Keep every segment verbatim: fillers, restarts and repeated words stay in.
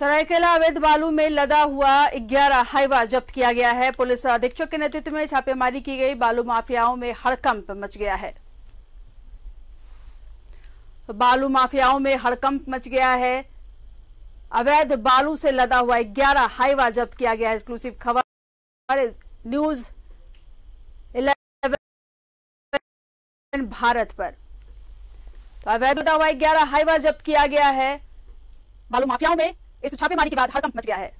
सरायकेला अवैध बालू में लदा हुआ ग्यारह हाइवा जब्त किया गया है। पुलिस अधीक्षक के नेतृत्व में छापेमारी की गई। बालू माफियाओं में हड़कंप मच गया है बालू माफियाओं में हड़कंप मच गया है अवैध बालू से लदा हुआ ग्यारह हाइवा जब्त किया गया है। एक्सक्लूसिव खबर न्यूज इलेवन भारत पर। तो अवैध लदा हुआ ग्यारह हाइवा जब्त किया गया है। बालू माफियाओं में इस छापेमारी के बाद हड़कंप मच गया है।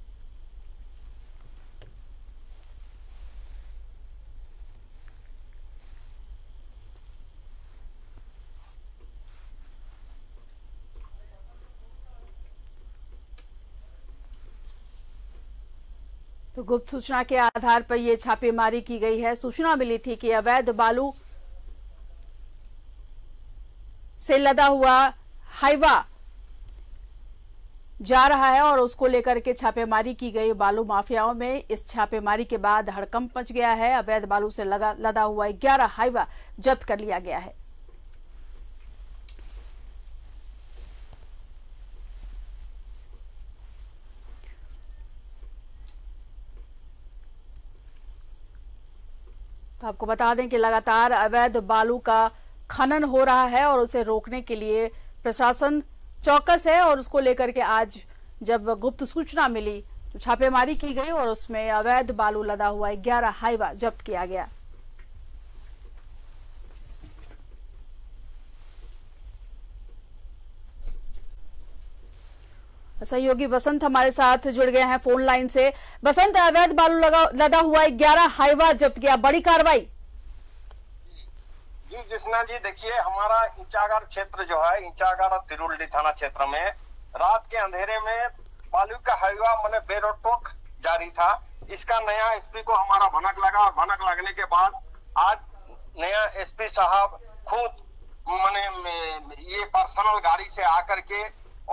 तो गुप्त सूचना के आधार पर यह छापेमारी की गई है। सूचना मिली थी कि अवैध बालू से लदा हुआ हाईवा जा रहा है और उसको लेकर के छापेमारी की गई। बालू माफियाओं में इस छापेमारी के बाद हड़कंप मच गया है। अवैध बालू से लगा लदा हुआ ग्यारह हाईवा जब्त कर लिया गया है। तो आपको बता दें कि लगातार अवैध बालू का खनन हो रहा है और उसे रोकने के लिए प्रशासन चौकस है और उसको लेकर के आज जब गुप्त सूचना मिली तो छापेमारी की गई और उसमें अवैध बालू लदा हुआ ग्यारह हाईवा जब्त किया गया। सहयोगी बसंत हमारे साथ जुड़ गए हैं फोन लाइन से। बसंत, अवैध बालू लगा, लदा हुआ ग्यारह हाईवा जब्त किया, बड़ी कार्रवाई। जी कृष्णा जी, देखिए हमारा इंचागार क्षेत्र जो है, इंचागार और तिरुल्डी थाना क्षेत्र में रात के अंधेरे में बालू का हाईवा मैंने बेरोटोक जारी था। इसका नया एसपी को हमारा भनक लगा और भनक लगने के बाद आज नया एसपी साहब खुद मैंने ये पर्सनल गाड़ी से आकर के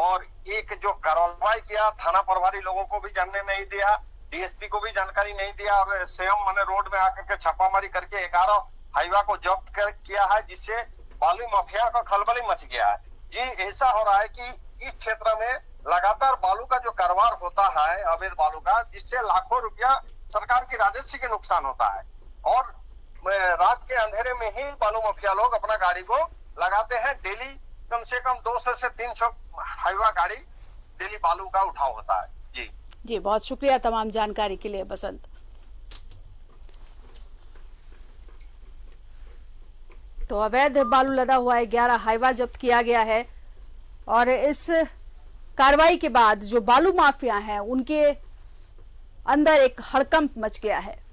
और एक जो कार्रवाई किया, थाना प्रभारी लोगों को भी जानने नहीं दिया, डीएसपी को भी जानकारी नहीं दिया और स्वयं मैंने रोड में आकर के छापामारी करके ग्यारह हाईवा को जब्त कर किया है, जिससे बालू माफिया का खलबली मच गया है। जी ऐसा हो रहा है कि इस क्षेत्र में लगातार बालू का जो कारोबार होता है, अवैध बालू का, जिससे लाखों रुपया सरकार की राजस्व के नुकसान होता है और रात के अंधेरे में ही बालू माफिया लोग अपना गाड़ी को लगाते हैं। डेली कम से कम दो सौ से तीन सौ हाईवा गाड़ी डेली बालू का उठाव होता है। जी जी, बहुत शुक्रिया तमाम जानकारी के लिए बसंत। तो अवैध बालू लदा हुआ है ग्यारह हाईवा जब्त किया गया है और इस कार्रवाई के बाद जो बालू माफिया हैं उनके अंदर एक हड़कंप मच गया है।